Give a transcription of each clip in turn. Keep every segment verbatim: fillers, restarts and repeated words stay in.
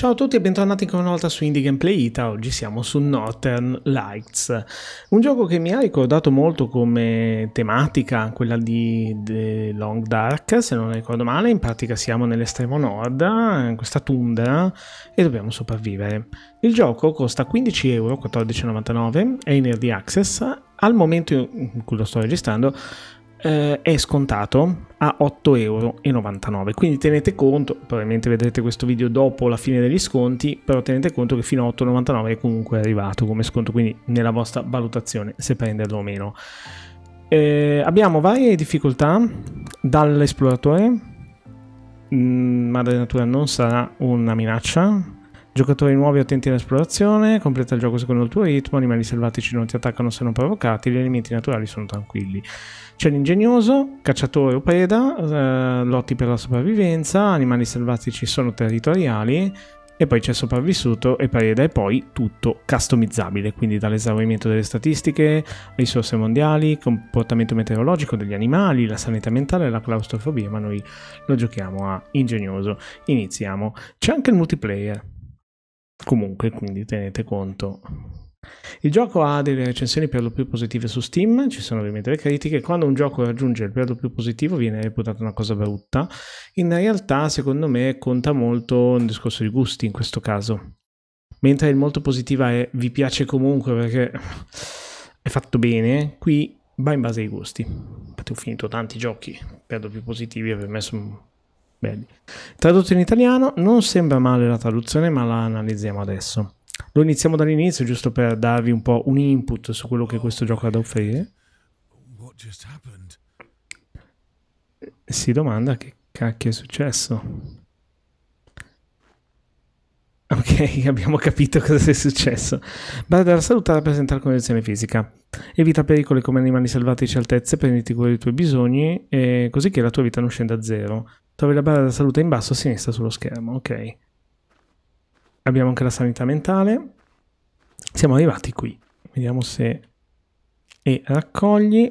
Ciao a tutti e bentornati ancora una volta su Indie Gameplay Ita. Oggi siamo su Northern Lights, un gioco che mi ha ricordato molto come tematica quella di The Long Dark, se non ricordo male. In pratica siamo nell'estremo nord, in questa tundra, e dobbiamo sopravvivere. Il gioco costa quindici euro, quattordici e novantanove, è in early access. Al momento in cui lo sto registrando Eh, è scontato a otto e novantanove euro, quindi tenete conto, probabilmente vedrete questo video dopo la fine degli sconti, però tenete conto che fino a otto e novantanove è comunque arrivato come sconto, quindi nella vostra valutazione se prenderlo o meno. Eh, abbiamo varie difficoltà, dall'esploratore, madre natura non sarà una minaccia, giocatori nuovi attenti all'esplorazione, completa il gioco secondo il tuo ritmo, animali selvatici non ti attaccano se non provocati, gli elementi naturali sono tranquilli. C'è l'ingegnoso, cacciatore o preda, eh, lotti per la sopravvivenza, animali selvatici sono territoriali, e poi c'è sopravvissuto e preda, e poi tutto customizzabile, quindi dall'esaurimento delle statistiche, risorse mondiali, comportamento meteorologico degli animali, la sanità mentale, la claustrofobia, ma noi lo giochiamo a ingegnoso. Iniziamo. C'è anche il multiplayer. Comunque, quindi tenete conto. Il gioco ha delle recensioni per lo più positive su Steam, ci sono ovviamente le critiche. Quando un gioco raggiunge il per lo più positivo viene reputato una cosa brutta. In realtà, secondo me, conta molto un discorso di gusti in questo caso. Mentre il molto positiva è vi piace comunque perché è fatto bene, qui va in base ai gusti. Infatti ho finito tanti giochi per lo più positivi e per me sono belli. Tradotto in italiano, non sembra male la traduzione, ma la analizziamo adesso. Lo iniziamo dall'inizio, giusto per darvi un po' un input su quello che questo gioco ha da offrire. Si domanda che cacchio è successo. Ok, abbiamo capito cosa sia successo. Barra della salute rappresenta la condizione fisica. Evita pericoli come animali selvatici e altezze, prenditi cura dei tuoi bisogni, e così che la tua vita non scenda a zero. Trovi la barra della salute in basso a sinistra sullo schermo, ok. Abbiamo anche la sanità mentale. Siamo arrivati qui. Vediamo se... E raccogli.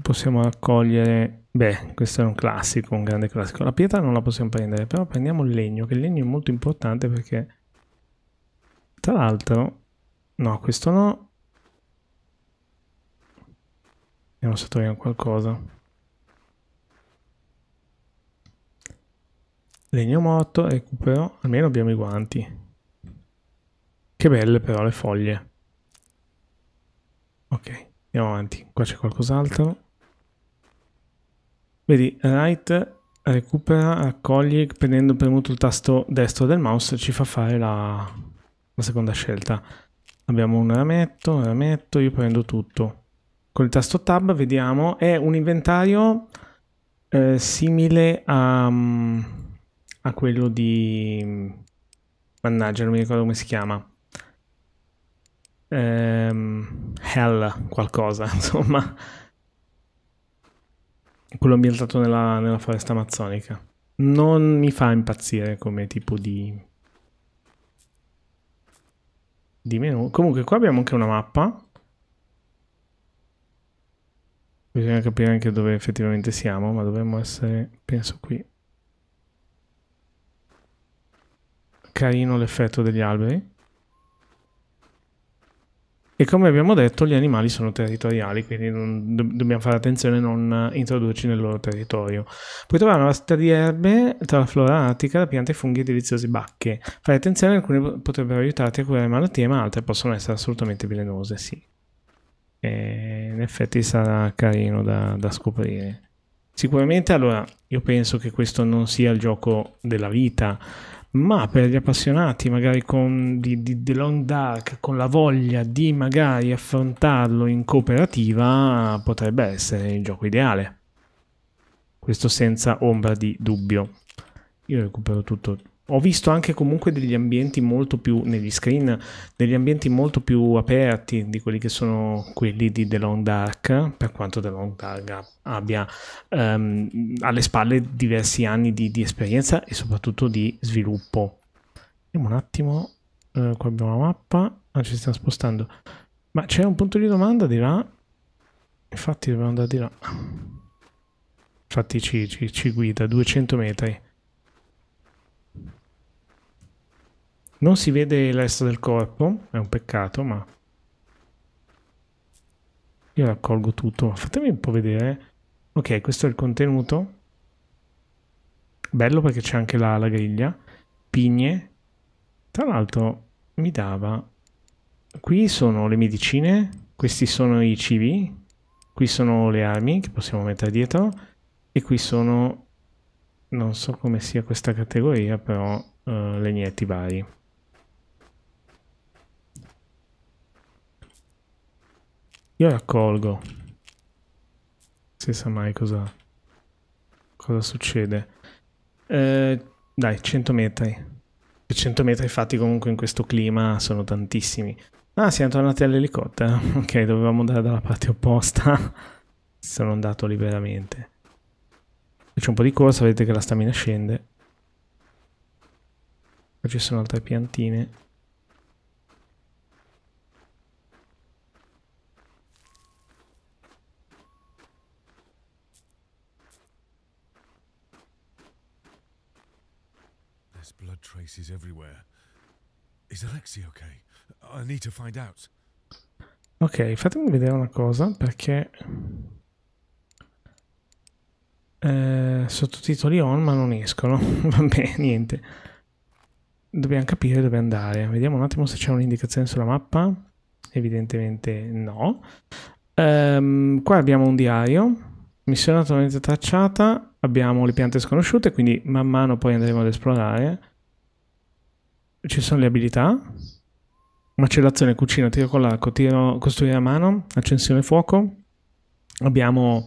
Possiamo raccogliere... Beh, questo è un classico, un grande classico. La pietra non la possiamo prendere, però prendiamo il legno, che il legno è molto importante perché... Tra l'altro... No, questo no. Vediamo se troviamo qualcosa. Legno morto, recupero, almeno abbiamo i guanti. Che belle però le foglie. Ok, andiamo avanti. Qua c'è qualcos'altro. Vedi, right, recupera, raccogli, prendendo premuto il tasto destro del mouse ci fa fare la, la seconda scelta. Abbiamo un rametto, un rametto, io prendo tutto. Con il tasto tab vediamo, è un inventario eh, simile a... Um, a quello di... mannaggia, non mi ricordo come si chiama. Ehm, hell qualcosa, insomma. Quello ambientato nella, nella foresta amazzonica. Non mi fa impazzire come tipo di... di menu. Comunque qua abbiamo anche una mappa. Bisogna capire anche dove effettivamente siamo, ma dovremmo essere, penso, qui. Carino l'effetto degli alberi. E come abbiamo detto, gli animali sono territoriali, quindi non, do, dobbiamo fare attenzione a non introdurci nel loro territorio. Puoi trovare una vasta di erbe tra la flora artica, la pianta e funghi e deliziose bacche. Fai attenzione, alcune potrebbero aiutarti a curare malattie, ma altre possono essere assolutamente velenose, sì. E in effetti sarà carino da, da scoprire. Sicuramente, allora, io penso che questo non sia il gioco della vita, ma per gli appassionati magari con di, di The Long Dark, con la voglia di magari affrontarlo in cooperativa, potrebbe essere il gioco ideale. Questo senza ombra di dubbio. Io recupero tutto. Ho visto anche comunque degli ambienti molto più, negli screen, degli ambienti molto più aperti di quelli che sono quelli di The Long Dark, per quanto The Long Dark abbia um, alle spalle diversi anni di, di esperienza e soprattutto di sviluppo. Vediamo un attimo, uh, qua abbiamo la mappa, ah, ci stiamo spostando, ma c'è un punto di domanda di là, infatti dobbiamo andare di là, infatti ci, ci, ci guida duecento metri. Non si vede il resto del corpo, è un peccato, ma io raccolgo tutto. Fatemi un po' vedere. Ok, questo è il contenuto. Bello perché c'è anche la, la griglia. Pigne. Tra l'altro mi dava... Qui sono le medicine, questi sono i cibi, qui sono le armi che possiamo mettere dietro e qui sono... non so come sia questa categoria, però uh, legnetti vari. Io raccolgo. Si sa mai cosa, cosa succede. Eh, dai, cento metri. cento metri fatti comunque in questo clima sono tantissimi. Ah, siamo tornati all'elicottero. Ok, dovevamo andare dalla parte opposta. Sono andato liberamente. Faccio un po' di corsa, vedete che la stamina scende. Poi ci sono altre piantine. Traces everywhere. Is Alexei okay? I need to find out. Ok, fatemi vedere una cosa perché eh, sottotitoli on ma non escono. Vabbè, niente. Dobbiamo capire dove andare. Vediamo un attimo se c'è un'indicazione sulla mappa. Evidentemente no. Um, qua abbiamo un diario. Missione attualmente tracciata. Abbiamo le piante sconosciute, quindi man mano poi andremo ad esplorare. Ci sono le abilità, macellazione, cucina, tiro con l'arco, tiro, costruire a mano, accensione fuoco. Abbiamo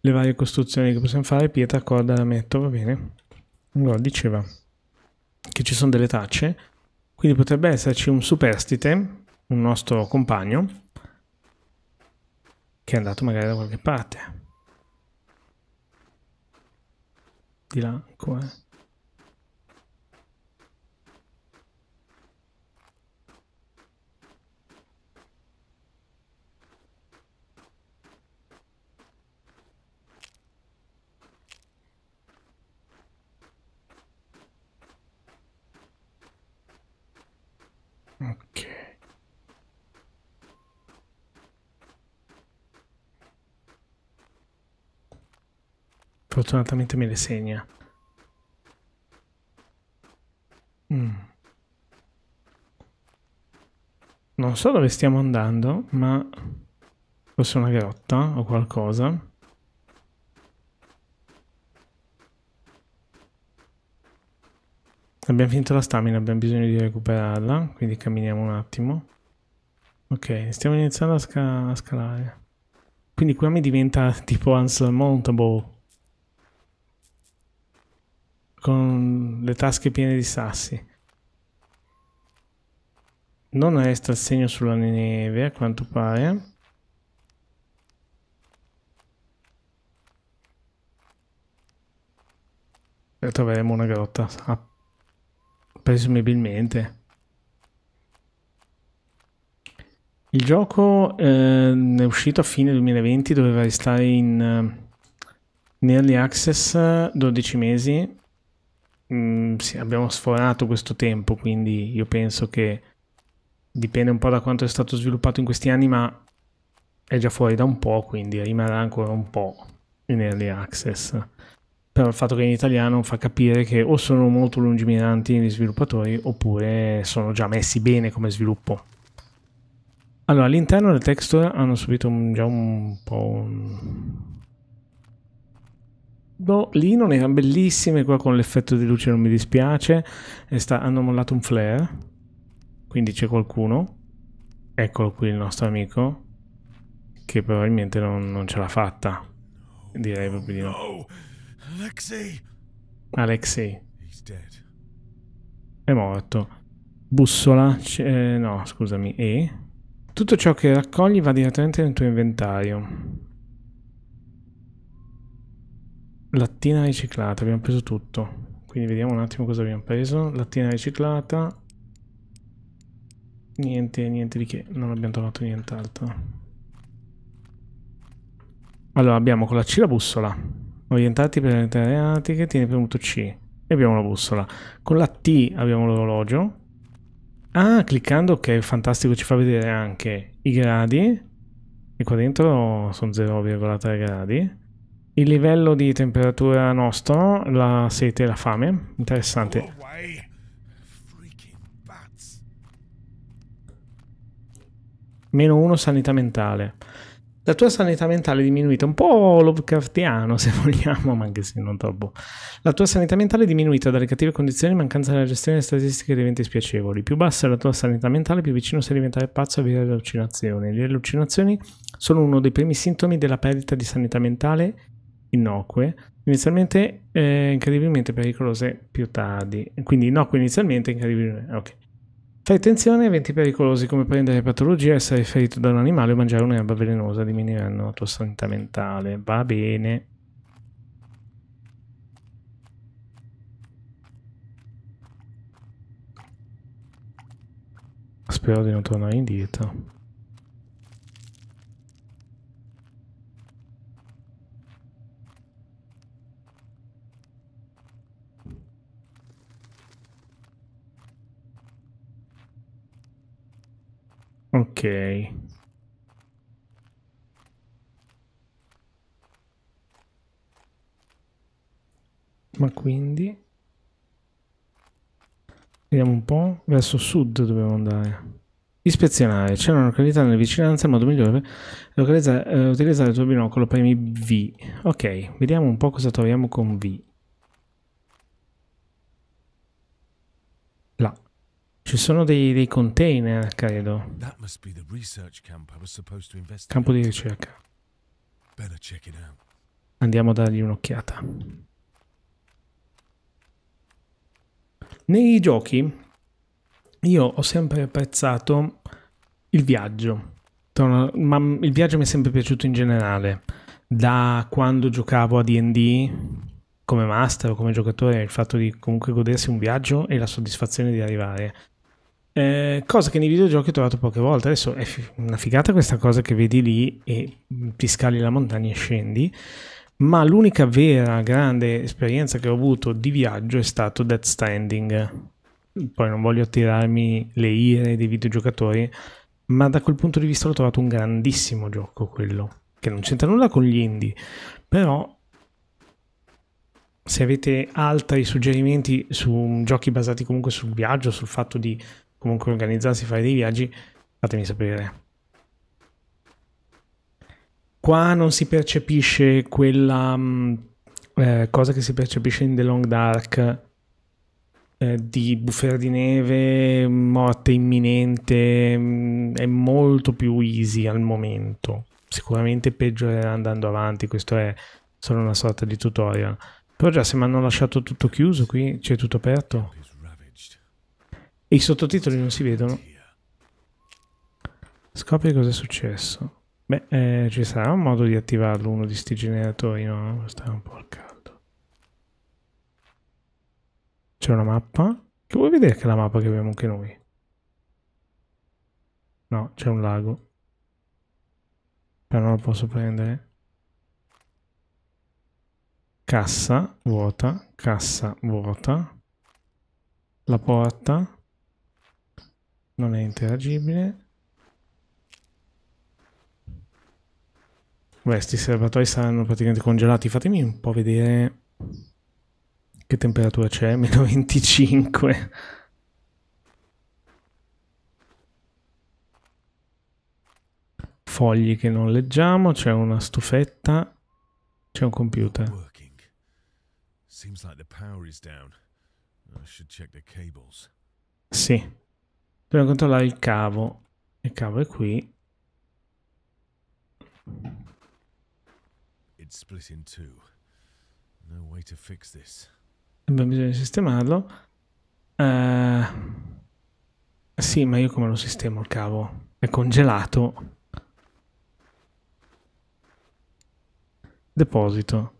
le varie costruzioni che possiamo fare, pietra, corda, rametto, va bene. Allora, diceva che ci sono delle tracce, quindi potrebbe esserci un superstite, un nostro compagno, che è andato magari da qualche parte. Di là ancora. Ok. Fortunatamente me le segna. Mm. Non so dove stiamo andando, ma forse una grotta o qualcosa. Abbiamo finito la stamina, abbiamo bisogno di recuperarla, quindi camminiamo un attimo. Ok, stiamo iniziando a, sca a scalare. Quindi qua mi diventa tipo unsurmountable. Con le tasche piene di sassi. Non resta il segno sulla neve, a quanto pare. E troveremo una grotta. Ah. Presumibilmente il gioco eh, è uscito a fine duemilaventi, doveva restare in, in early access dodici mesi. Mm, sì, abbiamo sforato questo tempo, quindi io penso che dipende un po' da quanto è stato sviluppato in questi anni, ma è già fuori da un po', quindi rimarrà ancora un po' in early access. Però il fatto che in italiano fa capire che o sono molto lungimiranti gli sviluppatori oppure sono già messi bene come sviluppo. Allora, all'interno le texture hanno subito un, già un po'... Un... Boh, lì non erano bellissime, qua con l'effetto di luce non mi dispiace. E sta, hanno mollato un flare, quindi c'è qualcuno. Eccolo qui il nostro amico, che probabilmente non, non ce l'ha fatta. Direi proprio di no. Alexei. Alexei è morto. Bussola, eh, no scusami, e tutto ciò che raccogli va direttamente nel tuo inventario. Lattina riciclata, abbiamo preso tutto, quindi vediamo un attimo cosa abbiamo preso. Lattina riciclata, niente, niente di che, non abbiamo trovato nient'altro. Allora abbiamo con la C la bussola. Orientati per le terre artiche, tieni premuto C e abbiamo la bussola. Con la T abbiamo l'orologio Ah, cliccando, ok, fantastico, ci fa vedere anche i gradi. E qua dentro sono zero virgola tre gradi. Il livello di temperatura nostro, la sete e la fame. Interessante. Meno uno sanità mentale. La tua sanità mentale è diminuita, un po' Lovecraftiano se vogliamo, ma anche se non troppo. La tua sanità mentale è diminuita dalle cattive condizioni, mancanza della gestione delle statistiche di eventi spiacevoli. Più bassa è la tua sanità mentale, più vicino sei a diventare pazzo e avere le allucinazioni. Le allucinazioni sono uno dei primi sintomi della perdita di sanità mentale innocue, inizialmente eh, incredibilmente pericolose più tardi. Quindi innocue inizialmente, incredibilmente... ok. Fai attenzione a eventi pericolosi come prendere patologie, essere ferito da un animale o mangiare un'erba velenosa, diminuiranno la tua sanità mentale. Va bene. Spero di non tornare indietro. Ok. Ma quindi... vediamo un po'. Verso sud dobbiamo andare. Ispezionare. C'è una località nelle vicinanze, il modo migliore è eh, utilizzare il tuo binocolo, premi V. Ok, vediamo un po' cosa troviamo con V. Là. Ci sono dei, dei container, credo. Campo di ricerca. Andiamo a dargli un'occhiata. Nei giochi io ho sempre apprezzato il viaggio. Ma il viaggio mi è sempre piaciuto in generale. Da quando giocavo a D and D come master o come giocatore, il fatto di comunque godersi un viaggio e la soddisfazione di arrivare. Eh, cosa che nei videogiochi ho trovato poche volte. Adesso è una figata questa cosa che vedi lì e ti scali la montagna e scendi, ma l'unica vera grande esperienza che ho avuto di viaggio è stato Death Stranding. Poi non voglio attirarmi le ire dei videogiocatori, ma da quel punto di vista l'ho trovato un grandissimo gioco quello, che non c'entra nulla con gli indie, però se avete altri suggerimenti su giochi basati comunque sul viaggio, sul fatto di comunque organizzarsi, fare dei viaggi, fatemi sapere. Qua non si percepisce quella eh, cosa che si percepisce in The Long Dark, eh, di bufera di neve, morte imminente. È molto più easy al momento, sicuramente peggiorerà andando avanti, questo è solo una sorta di tutorial. Però già se mi hanno lasciato tutto chiuso qui, c'è tutto aperto. E i sottotitoli non si vedono. Scopri cosa è successo. Beh, eh, ci sarà un modo di attivarlo, uno di sti generatori, no? Sta un po' al caldo. C'è una mappa. Che vuoi vedere che è la mappa che abbiamo anche noi? No, c'è un lago. Però non lo posso prendere. Cassa, vuota, cassa, vuota. La porta... non è interagibile. Questi serbatoi saranno praticamente congelati. Fatemi un po' vedere che temperatura c'è. meno venticinque. Fogli che non leggiamo. C'è una stufetta. C'è un computer. Sì. Dobbiamo controllare il cavo. Il cavo è qui. Abbiamo bisogno di sistemarlo. Uh, sì, ma io come lo sistemo il cavo? È congelato. Deposito.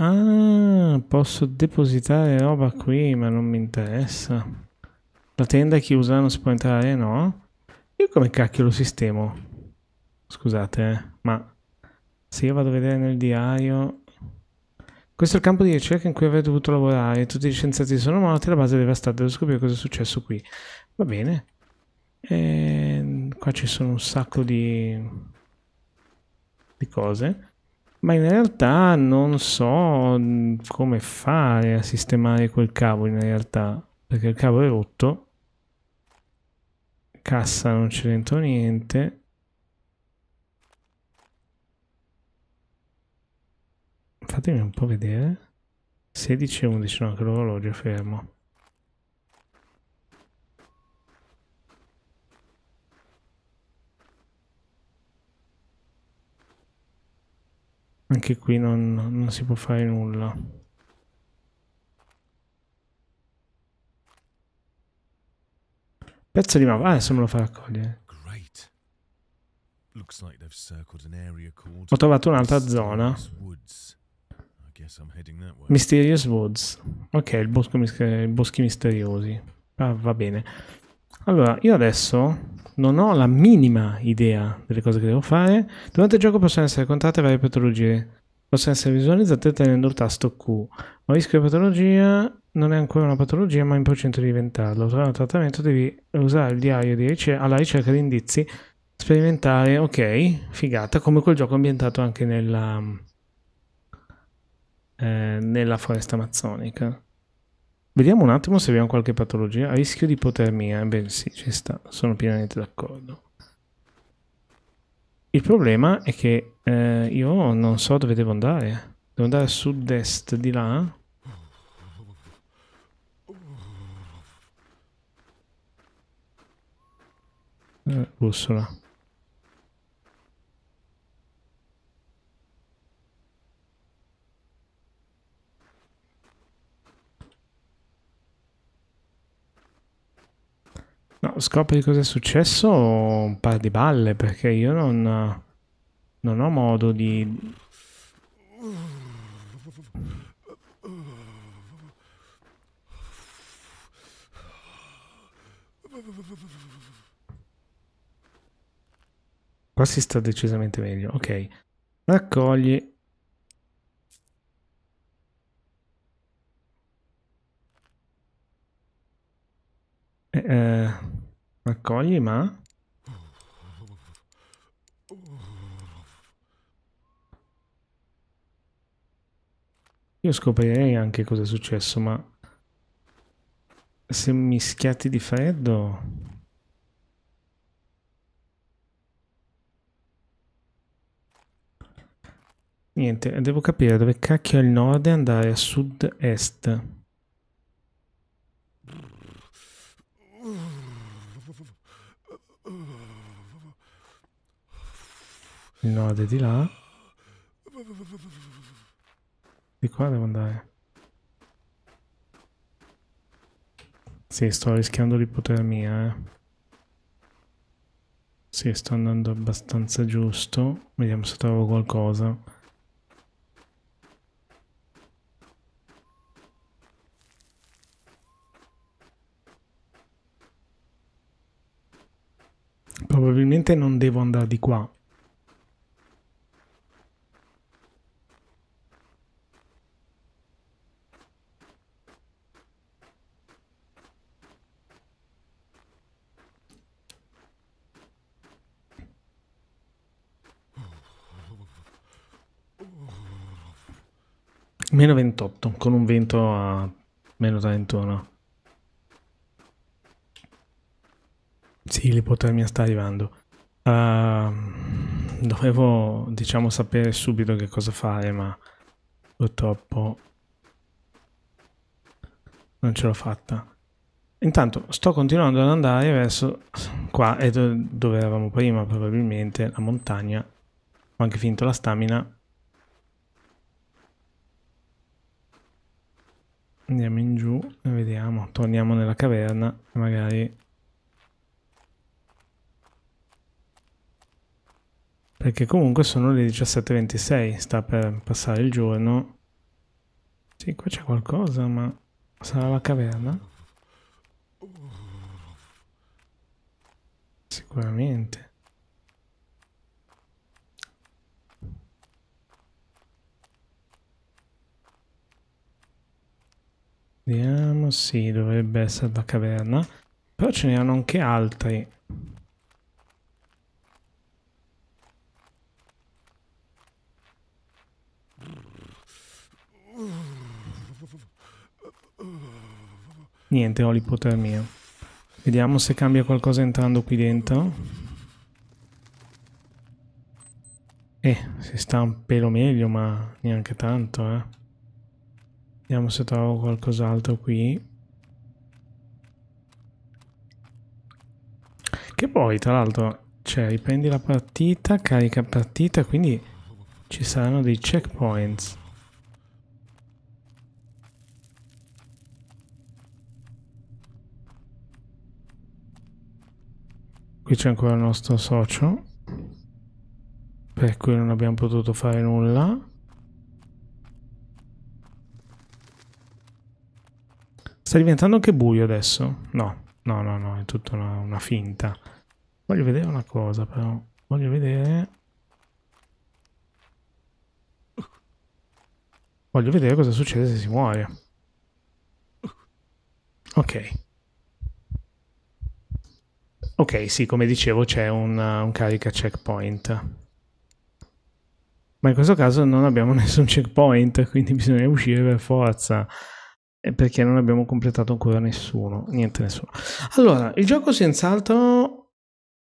Ah, posso depositare roba qui, ma non mi interessa. La tenda è chiusa, non si può entrare, no? Io come cacchio lo sistemo? Scusate, eh, ma se io vado a vedere nel diario... Questo è il campo di ricerca in cui avete dovuto lavorare. Tutti gli scienziati sono morti, la base deve stare, devo scoprire cosa è successo qui. Va bene. E qua ci sono un sacco di, di cose. Ma in realtà non so come fare a sistemare quel cavo in realtà. Perché il cavo è rotto. Cassa non c'è dentro niente. Fatemi un po' vedere. sedici e undici, no, che l'orologio è fermo. Anche qui non, non si può fare nulla. Pezzo di mappa. Ah, adesso me lo fa raccogliere. Ho trovato un'altra zona. Mysterious Woods. Ok, il bosco mister- boschi misteriosi. Ah, va bene. Allora, io adesso non ho la minima idea delle cose che devo fare. Durante il gioco possono essere contate varie patologie. Possono essere visualizzate tenendo il tasto Q. Ma rischio di patologia non è ancora una patologia, ma è in procinto di diventarlo. Durante il trattamento devi usare il diario di ricerca, alla ricerca di indizi, sperimentare, ok, figata, come quel gioco ambientato anche nella... Eh, nella foresta amazzonica. Vediamo un attimo se abbiamo qualche patologia. A rischio di ipotermia. Beh, sì, ci sta, sono pienamente d'accordo. Il problema è che eh, io non so dove devo andare. Devo andare a sud-est di là. Eh, bussola. No, scopri cosa è successo un par di balle, perché io non, non ho modo di... Qua si sta decisamente meglio, ok. Raccogli... Eh, raccogli, ma io scoprirei anche cosa è successo, ma se mi schiatti di freddo niente, devo capire dove cacchio è il nord e andare a sud-est. Il nord è di là. Di qua devo andare. Sì, sto rischiando l'ipotermia, eh. Sì, sto andando abbastanza giusto. Vediamo se trovo qualcosa. Probabilmente non devo andare di qua. meno ventotto, con un vento a meno trentuno. Sì, l'ipotermia sta arrivando. Uh, dovevo, diciamo, sapere subito che cosa fare, ma purtroppo non ce l'ho fatta. Intanto sto continuando ad andare verso qua, è dove eravamo prima, probabilmente, la montagna. Ho anche finito la stamina. Andiamo in giù e vediamo. Torniamo nella caverna e magari... Perché comunque sono le diciassette e ventisei, sta per passare il giorno. Sì, qua c'è qualcosa, ma sarà la caverna? Sicuramente. Vediamo, sì, dovrebbe essere la caverna. Però ce n'erano anche altri. Niente, ho l'ipotermia. Vediamo se cambia qualcosa entrando qui dentro. Eh, si sta un pelo meglio, ma neanche tanto, eh. Vediamo se trovo qualcos'altro qui. Che poi, tra l'altro, cioè, riprendi la partita, carica partita, quindi ci saranno dei checkpoints. Qui c'è ancora il nostro socio, per cui non abbiamo potuto fare nulla. Sta diventando anche buio adesso? No, no, no, no, è tutta una, una finta. Voglio vedere una cosa però, voglio vedere... Voglio vedere cosa succede se si muore. Ok. Ok, sì, come dicevo c'è un, un carica checkpoint. Ma in questo caso non abbiamo nessun checkpoint, quindi bisogna uscire per forza. E perché non abbiamo completato ancora nessuno. Niente, nessuno. Allora, il gioco senz'altro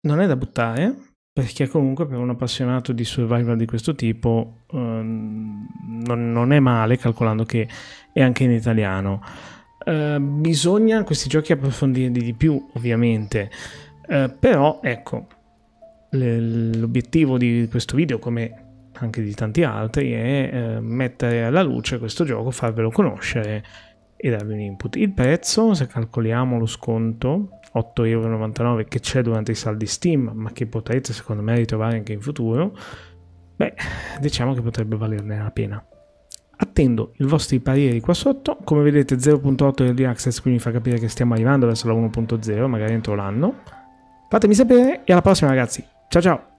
non è da buttare, perché comunque per un appassionato di survival di questo tipo ehm, non, non è male, calcolando che è anche in italiano. Eh, bisogna questi giochi approfondirli di più, ovviamente. Uh, però ecco, l'obiettivo di questo video, come anche di tanti altri, è uh, mettere alla luce questo gioco, farvelo conoscere e darvi un input. Il prezzo, se calcoliamo lo sconto, otto virgola novantanove euro che c'è durante i saldi Steam, ma che potrete secondo me ritrovare anche in futuro, beh, diciamo che potrebbe valerne la pena. Attendo i vostri pareri qua sotto, come vedete zero punto otto early access, quindi fa capire che stiamo arrivando verso la uno punto zero, magari entro l'anno. Fatemi sapere e alla prossima ragazzi, ciao ciao!